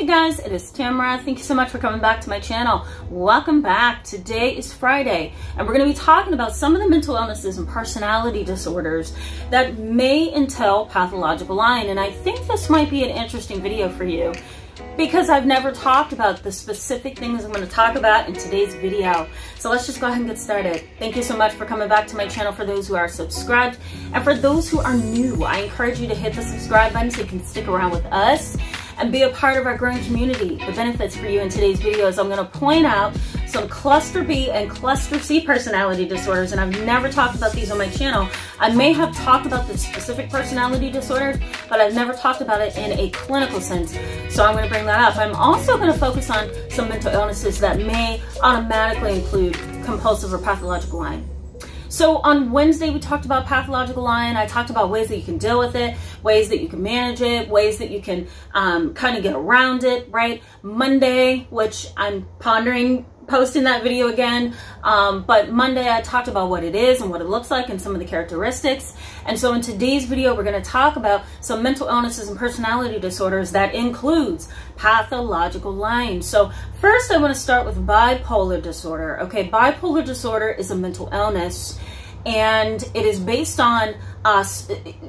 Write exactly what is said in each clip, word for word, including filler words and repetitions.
Hey guys, it is Tamara. Thank you so much for coming back to my channel. Welcome back. Today is Friday, and we're going to be talking about some of the mental illnesses and personality disorders that may entail pathological lying. And I think this might be an interesting video for you because I've never talked about the specific things I'm going to talk about in today's video. So let's just go ahead and get started. Thank you so much for coming back to my channel, for those who are subscribed. And for those who are new, I encourage you to hit the subscribe button so you can stick around with us and be a part of our growing community. The benefits for you in today's video is I'm gonna point out some cluster B and cluster C personality disorders, and I've never talked about these on my channel. I may have talked about the specific personality disorders, but I've never talked about it in a clinical sense, so I'm gonna bring that up. I'm also gonna focus on some mental illnesses that may automatically include compulsive or pathological lying. So on Wednesday, we talked about pathological lying. I talked about ways that you can deal with it, ways that you can manage it, ways that you can um, kind of get around it, right? Monday, which I'm pondering posting that video again, um, but Monday I talked about what it is and what it looks like and some of the characteristics. And so in today's video, we're going to talk about some mental illnesses and personality disorders that includes pathological lying. So first I want to start with bipolar disorder. Okay, bipolar disorder is a mental illness, and it is based on uh,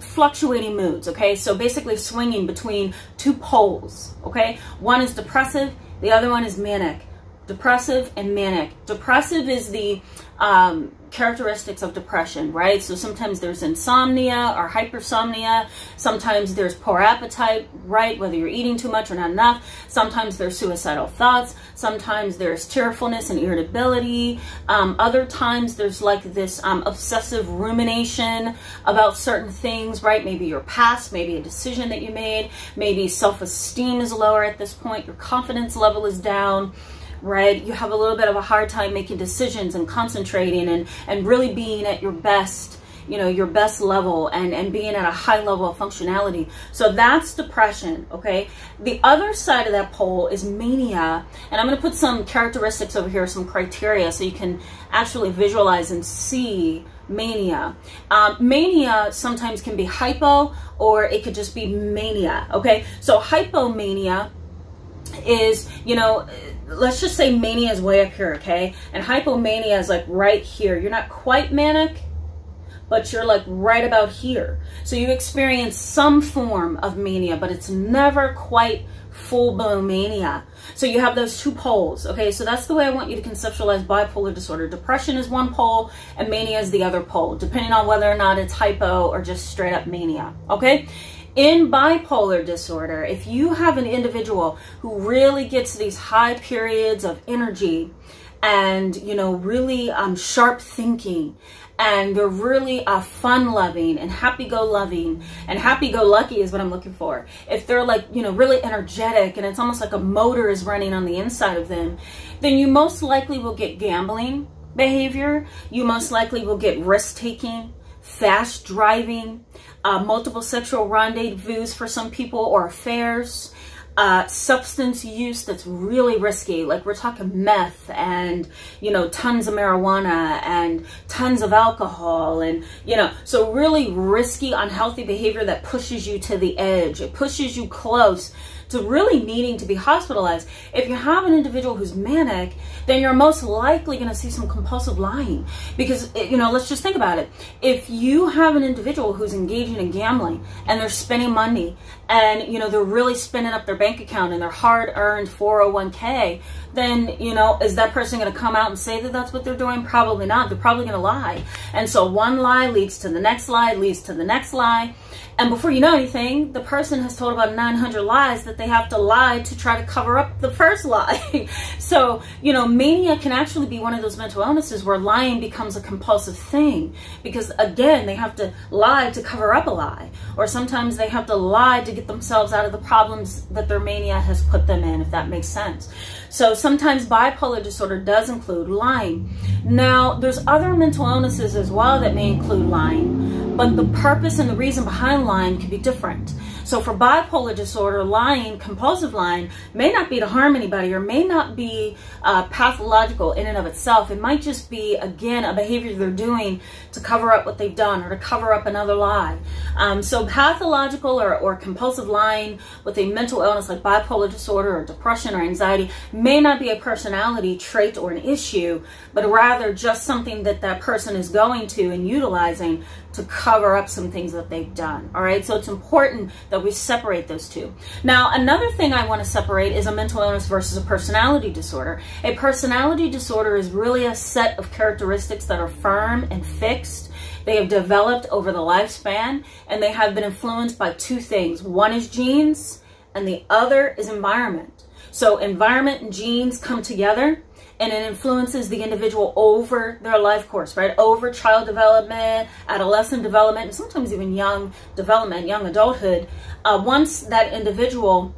fluctuating moods. Okay, so basically swinging between two poles. Okay, one is depressive, the other one is manic. Depressive and manic. Depressive is the um, characteristics of depression, right? So sometimes there's insomnia or hypersomnia. Sometimes there's poor appetite, right? Whether you're eating too much or not enough. Sometimes there's suicidal thoughts. Sometimes there's tearfulness and irritability. Um, other times there's like this um, obsessive rumination about certain things, right? Maybe your past, maybe a decision that you made. Maybe self-esteem is lower at this point. Your confidence level is down. Right, you have a little bit of a hard time making decisions and concentrating and and really being at your best, you know, your best level and and being at a high level of functionality. So that's depression. Okay, the other side of that pole is mania, and I'm going to put some characteristics over here, some criteria, so you can actually visualize and see mania. Um, mania sometimes can be hypo, or it could just be mania. Okay, so hypomania is, you know, let's just say mania is way up here, okay? And hypomania is like right here. You're not quite manic, but you're like right about here. So you experience some form of mania, but it's never quite full-blown mania. So you have those two poles, okay? So that's the way I want you to conceptualize bipolar disorder. Depression is one pole and mania is the other pole, depending on whether or not it's hypo or just straight up mania, okay? In bipolar disorder, if you have an individual who really gets these high periods of energy and, you know, really um, sharp thinking, and they're really uh, fun-loving and happy-go-loving, and happy-go-lucky is what I'm looking for. If they're like, you know, really energetic, and it's almost like a motor is running on the inside of them, then you most likely will get gambling behavior. You most likely will get risk-taking, fast driving, uh, multiple sexual rendezvous for some people or affairs, uh, substance use that's really risky. Like we're talking meth and, you know, tons of marijuana and tons of alcohol and, you know, so really risky, unhealthy behavior that pushes you to the edge. It pushes you close to really needing to be hospitalized. If you have an individual who's manic, then you're most likely gonna see some compulsive lying. Because, you know, let's just think about it. If you have an individual who's engaging in gambling and they're spending money and, you know, they're really spending up their bank account and their hard-earned four oh one K, then, you know, is that person gonna come out and say that that's what they're doing? Probably not. They're probably gonna lie. And so one lie leads to the next lie, leads to the next lie. And before you know anything, the person has told about nine hundred lies that they have to lie to try to cover up the first lie. So, you know, mania can actually be one of those mental illnesses where lying becomes a compulsive thing. Because again, they have to lie to cover up a lie. Or sometimes they have to lie to get themselves out of the problems that their mania has put them in, if that makes sense. So sometimes bipolar disorder does include lying. Now, there's other mental illnesses as well that may include lying, but the purpose and the reason behind lying can be different. So for bipolar disorder, lying, compulsive lying may not be to harm anybody or may not be uh, pathological in and of itself. It might just be, again, a behavior they're doing to cover up what they've done or to cover up another lie. Um, so pathological or, or compulsive lying with a mental illness like bipolar disorder or depression or anxiety may not be a personality trait or an issue, but rather just something that that person is going to and utilizing to cover up some things that they've done. All right, so it's important that we separate those two. Now, another thing I want to separate is a mental illness versus a personality disorder. A personality disorder is really a set of characteristics that are firm and fixed. They have developed over the lifespan, and they have been influenced by two things. One is genes, and the other is environment. So environment and genes come together, and it influences the individual over their life course, right? Over child development, adolescent development, and sometimes even young development, young adulthood. Uh, once that individual,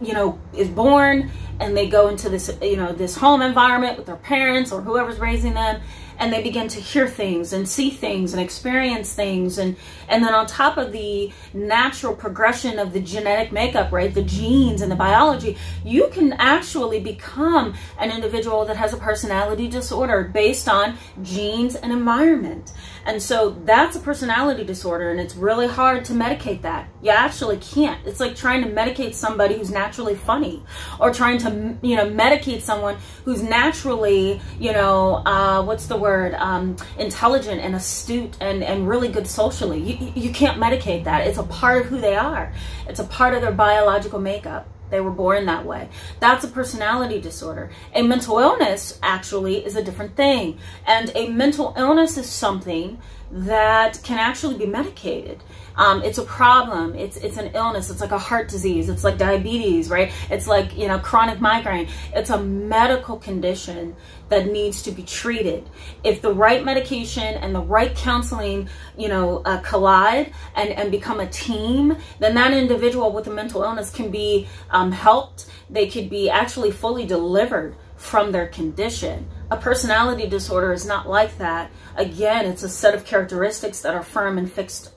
you know, is born and they go into this, you know, this home environment with their parents or whoever's raising them, and they begin to hear things and see things and experience things. And, and then on top of the natural progression of the genetic makeup, right, the genes and the biology, you can actually become an individual that has a personality disorder based on genes and environment. And so that's a personality disorder, and it's really hard to medicate that. You actually can't. It's like trying to medicate somebody who's naturally funny, or trying to, you know, medicate someone who's naturally, you know, uh, what's the word? Um, intelligent and astute and, and really good socially. You, you can't medicate that. It's a part of who they are. It's a part of their biological makeup. They were born that way. That's a personality disorder. A mental illness actually is a different thing. And a mental illness is something that can actually be medicated. Um, it's a problem. It's, it's an illness. It's like a heart disease. It's like diabetes, right? It's like, you know, chronic migraine. It's a medical condition that needs to be treated. If the right medication and the right counseling, you know, uh, collide and, and become a team, then that individual with a mental illness can be um, helped. They could be actually fully delivered from their condition. A personality disorder is not like that. Again, it's a set of characteristics that are firm and fixed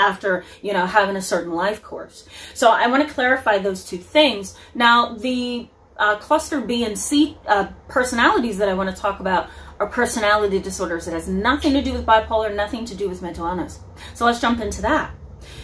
after, you know, having a certain life course. So I want to clarify those two things. Now, the uh, cluster B and C uh, personalities that I want to talk about are personality disorders. It has nothing to do with bipolar, nothing to do with mental illness. So let's jump into that.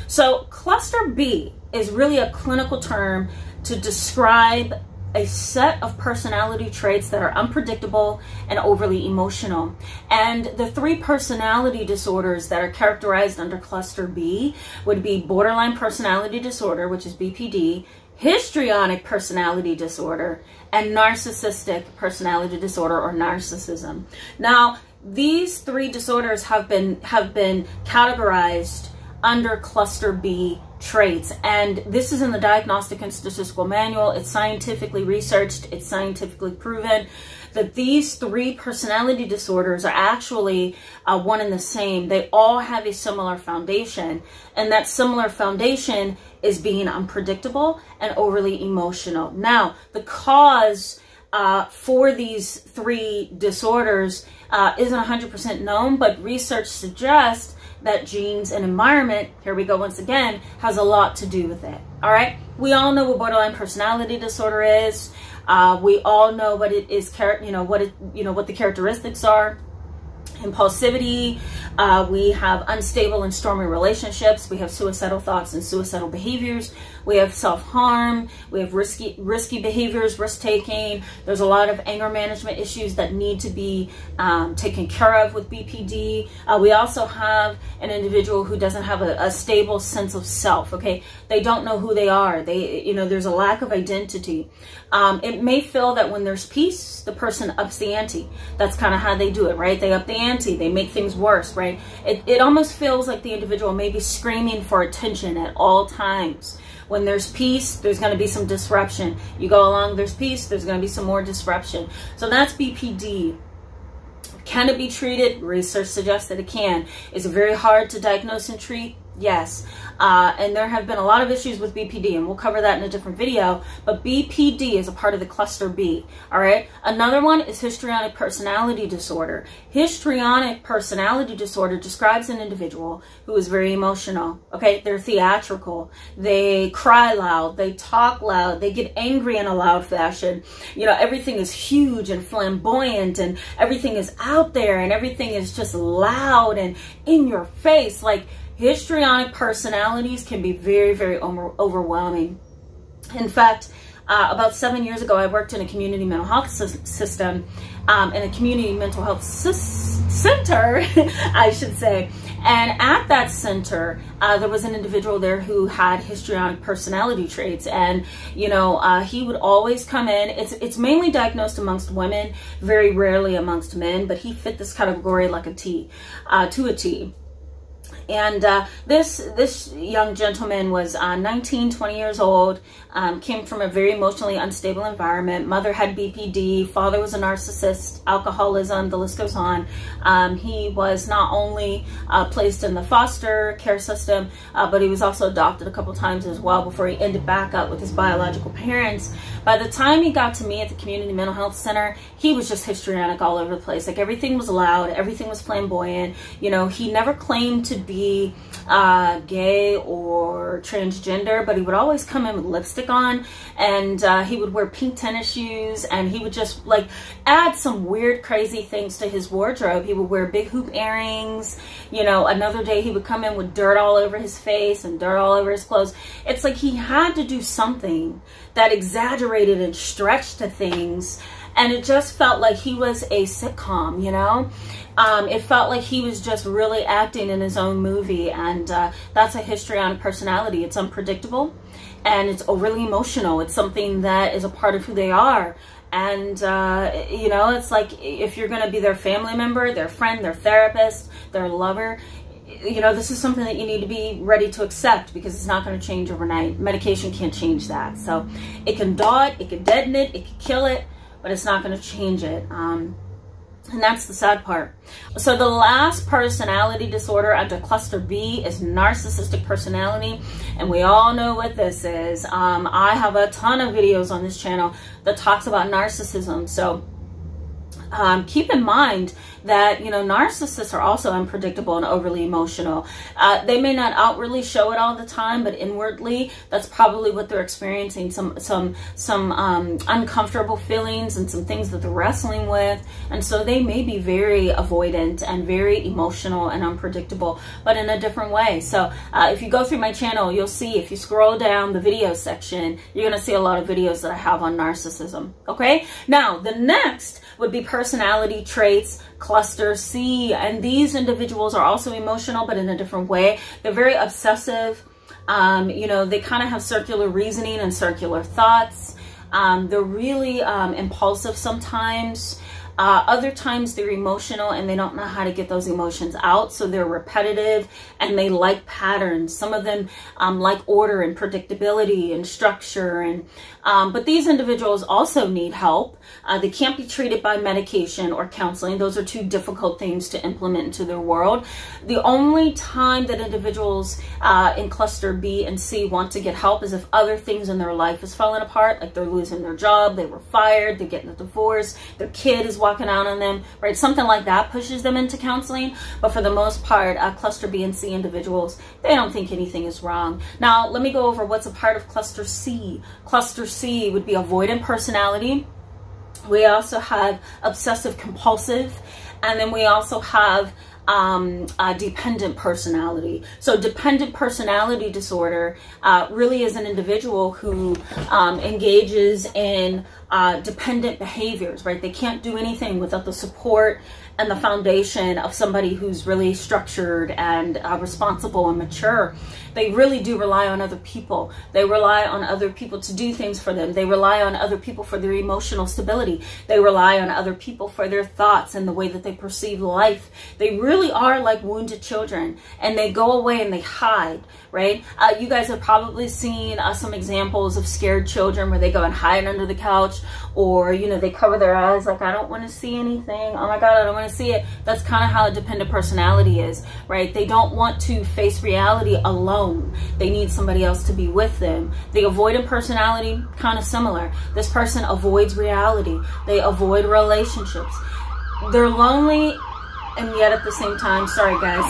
So cluster B is really a clinical term to describe a set of personality traits that are unpredictable and overly emotional. And the three personality disorders that are characterized under cluster B would be borderline personality disorder, which is B P D, histrionic personality disorder, and narcissistic personality disorder, or narcissism. Now, these three disorders have been, have been categorized under cluster B traits, and this is in the Diagnostic and Statistical Manual. It's scientifically researched, it's scientifically proven that these three personality disorders are actually uh, one and the same. They all have a similar foundation, and that similar foundation is being unpredictable and overly emotional. Now, the cause Uh, for these three disorders uh, isn't one hundred percent known, but research suggests that genes and environment, here we go once again, has a lot to do with it. All right, we all know what borderline personality disorder is. Uh, we all know what it is, you know, what it, you know, what the characteristics are. Impulsivity, uh, we have unstable and stormy relationships, we have suicidal thoughts and suicidal behaviors, we have self-harm, we have risky risky behaviors, risk-taking. There's a lot of anger management issues that need to be um, taken care of with B P D. Uh, we also have an individual who doesn't have a, a stable sense of self, okay? They don't know who they are. They, you know, there's a lack of identity. Um, it may feel that when there's peace, the person ups the ante. That's kind of how they do it, right? They up the ante, they make things worse, right? It, it almost feels like the individual may be screaming for attention at all times. When there's peace, there's going to be some disruption. You go along, there's peace, there's going to be some more disruption. So that's B P D. Can it be treated? Research suggests that it can. It's very hard to diagnose and treat. Yes, uh, and there have been a lot of issues with B P D, and we'll cover that in a different video, but B P D is a part of the cluster B, all right? Another one is histrionic personality disorder. Histrionic personality disorder describes an individual who is very emotional, okay? They're theatrical, they cry loud, they talk loud, they get angry in a loud fashion. You know, everything is huge and flamboyant, and everything is out there, and everything is just loud and in your face, like, histrionic personalities can be very, very overwhelming. In fact, uh, about seven years ago, I worked in a community mental health system, um, in a community mental health center, I should say. And at that center, uh, there was an individual there who had histrionic personality traits. And, you know, uh, he would always come in. It's, it's mainly diagnosed amongst women, very rarely amongst men, but he fit this category like a T, uh, to a T. And uh, this this young gentleman was uh, nineteen, twenty years old, um, came from a very emotionally unstable environment. Mother had B P D, father was a narcissist, alcoholism, the list goes on. Um, he was not only uh, placed in the foster care system, uh, but he was also adopted a couple times as well before he ended back up with his biological parents. By the time he got to me at the community mental health center, he was just histrionic all over the place. Like, everything was loud, everything was flamboyant. You know, he never claimed to be be uh, gay or transgender, but he would always come in with lipstick on, and uh, he would wear pink tennis shoes, and he would just like add some weird crazy things to his wardrobe. He would wear big hoop earrings. You know, another day he would come in with dirt all over his face and dirt all over his clothes. It's like he had to do something that exaggerated and stretched to things, and it just felt like he was a sitcom, you know? Um, it felt like he was just really acting in his own movie, and uh, that's a histrionic personality. It's unpredictable, and it's overly emotional. It's something that is a part of who they are. And, uh, you know, it's like if you're gonna be their family member, their friend, their therapist, their lover, you know, this is something that you need to be ready to accept, because it's not going to change overnight. Medication can't change that. So it can daw it, it can deaden it, it can kill it, but it's not going to change it. Um, and that's the sad part. So the last personality disorder under cluster B is narcissistic personality. And we all know what this is. Um, I have a ton of videos on this channel that talks about narcissism. So Um, keep in mind that, you know, narcissists are also unpredictable and overly emotional. Uh, they may not outwardly show it all the time, but inwardly, that's probably what they're experiencing. Some, some, some um, uncomfortable feelings and some things that they're wrestling with. And so they may be very avoidant and very emotional and unpredictable, but in a different way. So uh, if you go through my channel, you'll see, if you scroll down the video section, you're going to see a lot of videos that I have on narcissism. Okay. Now the next would be personality. Personality traits, cluster C, and these individuals are also emotional, but in a different way. They're very obsessive. Um, you know, they kind of have circular reasoning and circular thoughts. Um, they're really um, impulsive sometimes. Uh, other times they're emotional and they don't know how to get those emotions out. So they're repetitive and they like patterns. Some of them um, like order and predictability and structure. And um, but these individuals also need help. Uh, they can't be treated by medication or counseling. Those are two difficult things to implement into their world. The only time that individuals uh, in cluster B and C want to get help is if other things in their life is falling apart, like they're losing their job, they were fired, they're getting a divorce, their kid is walking out on them, right? Something like that pushes them into counseling. But for the most part, uh, cluster B and C individuals, they don't think anything is wrong. Now, let me go over what's a part of cluster C. Cluster C would be avoidant personality. We also have obsessive compulsive, and then we also have um, a dependent personality. So dependent personality disorder uh, really is an individual who um, engages in Uh, dependent behaviors, right? They can't do anything without the support and the foundation of somebody who's really structured and uh, responsible and mature. They really do rely on other people. They rely on other people to do things for them. They rely on other people for their emotional stability. They rely on other people for their thoughts and the way that they perceive life. They really are like wounded children, and they go away and they hide, right? Uh, you guys have probably seen uh, some examples of scared children where they go and hide under the couch. or, you know, they cover their eyes like, I don't want to see anything. Oh my God, I don't want to see it. That's kind of how a dependent personality is, right? They don't want to face reality alone. They need somebody else to be with them. The avoidant personality, kind of similar. This person avoids reality. They avoid relationships. They're lonely, and yet at the same time, sorry guys,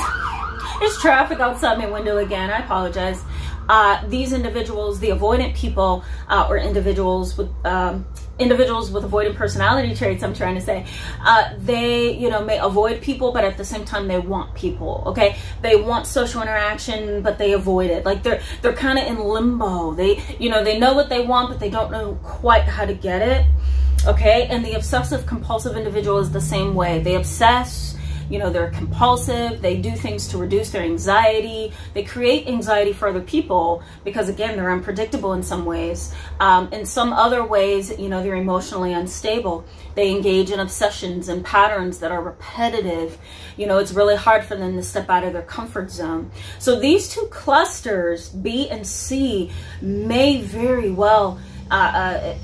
there's traffic outside my window again, I apologize. Uh, these individuals, the avoidant people, uh, or individuals with um, individuals with avoidant personality traits, I'm trying to say, uh, they, you know, may avoid people, but at the same time they want people. Okay, they want social interaction, but they avoid it. Like they're they're kind of in limbo. They, you know, they know what they want, but they don't know quite how to get it. Okay, and the obsessive compulsive individual is the same way. They obsess. You know, they're compulsive, they do things to reduce their anxiety, they create anxiety for other people because, again, they're unpredictable in some ways. Um, in some other ways, you know, they're emotionally unstable. They engage in obsessions and patterns that are repetitive. You know, it's really hard for them to step out of their comfort zone. So these two clusters, B and C, may very well uh, uh,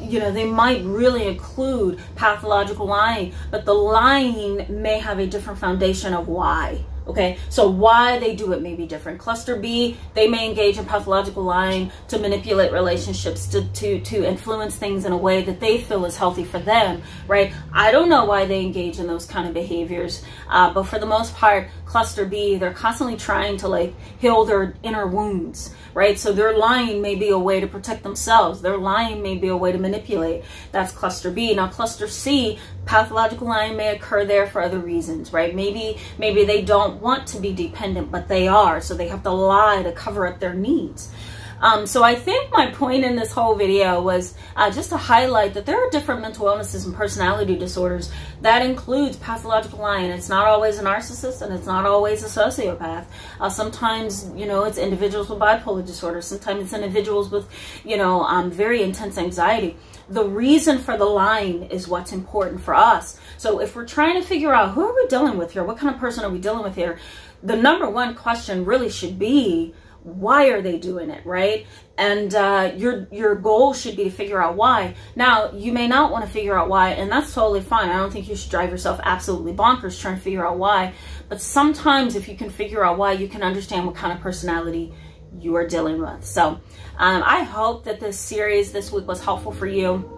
you know, they might really include pathological lying, but the lying may have a different foundation of why. Okay, so why they do it may be different. Cluster B, they may engage in pathological lying to manipulate relationships, to, to, to influence things in a way that they feel is healthy for them, right? I don't know why they engage in those kind of behaviors, uh, but for the most part, cluster B, they're constantly trying to like heal their inner wounds, right? So their lying may be a way to protect themselves. Their lying may be a way to manipulate. That's cluster B. Now cluster C, pathological lying may occur there for other reasons, right? Maybe, maybe they don't want to be dependent, but they are, so they have to lie to cover up their needs. Um, so I think my point in this whole video was uh, just to highlight that there are different mental illnesses and personality disorders. That includes pathological lying. It's not always a narcissist, and it's not always a sociopath. Uh, sometimes, you know, it's individuals with bipolar disorder. Sometimes it's individuals with, you know, um, very intense anxiety. The reason for the lying is what's important for us. So if we're trying to figure out who are we dealing with here, what kind of person are we dealing with here, the number one question really should be, why are they doing it, right? And uh, your your goal should be to figure out why. Now, you may not want to figure out why, and that's totally fine. I don't think you should drive yourself absolutely bonkers trying to figure out why. But sometimes if you can figure out why, you can understand what kind of personality you are dealing with. So um, I hope that this series this week was helpful for you.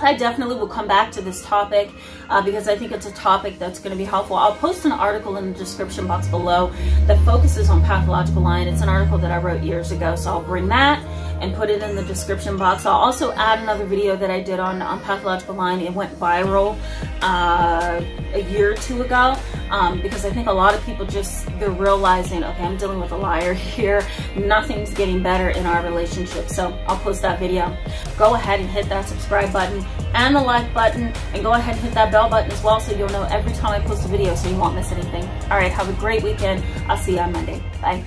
I definitely will come back to this topic uh, because I think it's a topic that's going to be helpful. I'll post an article in the description box below that focuses on pathological lying. It's an article that I wrote years ago, so I'll bring that and put it in the description box. I'll also add another video that I did on, on pathological lying. It went viral uh, a year or two ago um, because I think a lot of people just, they're realizing, okay, I'm dealing with a liar here. Nothing's getting better in our relationship. So I'll post that video. Go ahead and hit that subscribe button and the like button, and go ahead and hit that bell button as well so you'll know every time I post a video so you won't miss anything. All right, have a great weekend. I'll see you on Monday. Bye.